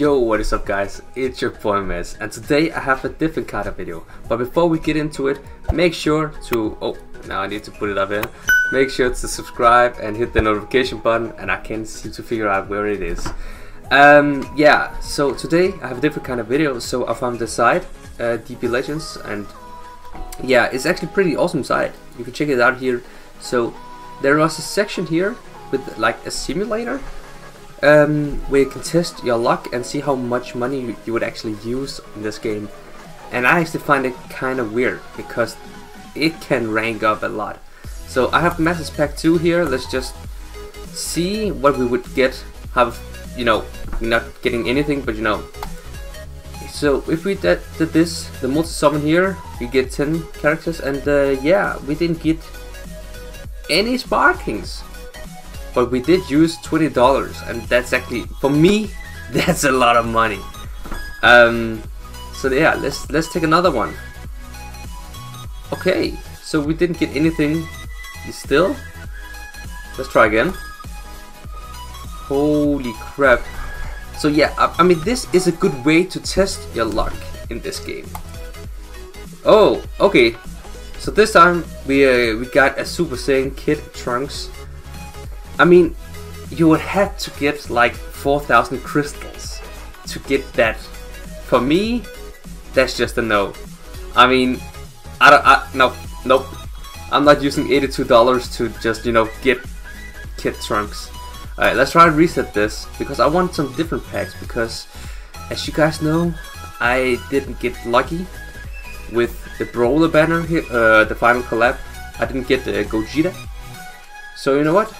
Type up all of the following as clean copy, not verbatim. Yo, what is up guys, it's your boy MEZ, and today I have a different kind of video. But before we get into it, make sure to, oh, now I need to put it up here. Make sure to subscribe and hit the notification button, and I can't seem to figure out where it is. Yeah, so today I have a different kind of video, so I found the site, DB Legends, and yeah, it's actually a pretty awesome site. You can check it out here. So there was a section here with like a simulator, where you can test your luck and see how much money you would actually use in this game. And I actually find it kind of weird because it can rank up a lot. So I have Master's Pack 2 here. Let's just see what we would get. Have, you know, not getting anything, but you know. So if we did this, the multi summon here, we get 10 characters, and yeah, we didn't get any sparkings. But we did use $20, and that's actually, for me, that's a lot of money. So yeah, let's take another one. Okay, so we didn't get anything still. Let's try again. Holy crap. So yeah, I mean, this is a good way to test your luck in this game. Oh, okay. So this time we got a Super Saiyan Kid Trunks. I mean, you would have to get like 4,000 crystals to get that. For me, that's just a no. I mean, nope. I'm not using $82 to just, you know, get Kid Trunks. Alright, let's try and reset this, because I want some different packs, because as you guys know, I didn't get lucky with the Brawler banner here, the final collab. I didn't get the Gogeta. So you know what?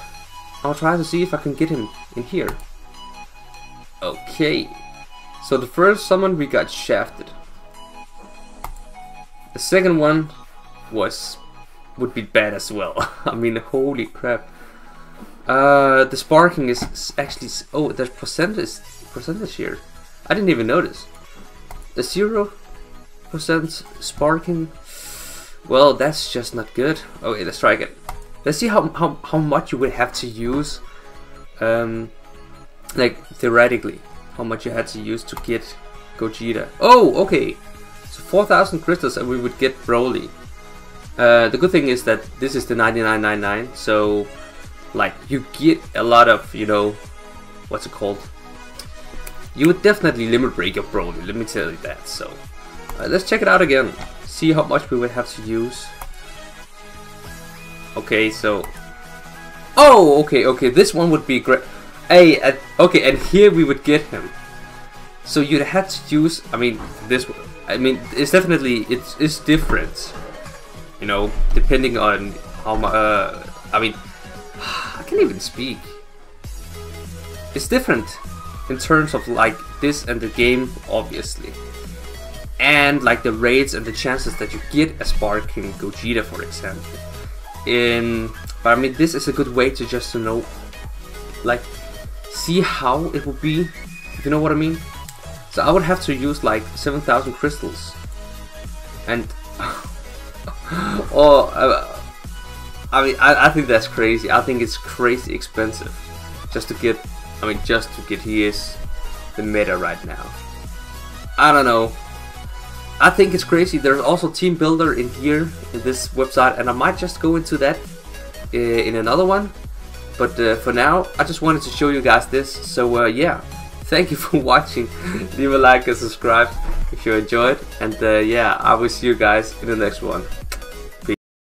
I'll try to see if I can get him in here. Okay. So the first summon we got shafted. The second one would be bad as well. I mean, holy crap. The sparking is actually, oh, there's percentage here. I didn't even notice. The 0% sparking. Well, that's just not good. Okay, let's try again. Let's see how much you would have to use, like theoretically, how much you had to use to get Gogeta. Oh, okay, so 4,000 crystals and we would get Broly. The good thing is that this is the 99.99, so like you get a lot of, you know, what's it called? You would definitely limit break your Broly, let me tell you that. So let's check it out again, see how much we would have to use. Okay, so, oh, okay, this one would be great. Hey, okay, and here we would get him. So you'd have to use, I mean, this, I mean, it's definitely, it's different, you know, depending on how much, I mean, I can't even speak. It's different in terms of, like, this and the game, obviously. And, like, the raids and the chances that you get a sparking Gogeta, for example. But I mean, this is a good way to just to know, like, see how it would be, if you know what I mean. So I would have to use like 7,000 crystals, and oh, I mean, I think that's crazy. I think it's crazy expensive just to get. I mean, just to get. He is the meta right now. I don't know. I think it's crazy. There's also Team Builder in here, in this website, and I might just go into that in another one. But for now, I just wanted to show you guys this. So yeah, thank you for watching. Leave a like and subscribe if you enjoyed. And yeah, I will see you guys in the next one.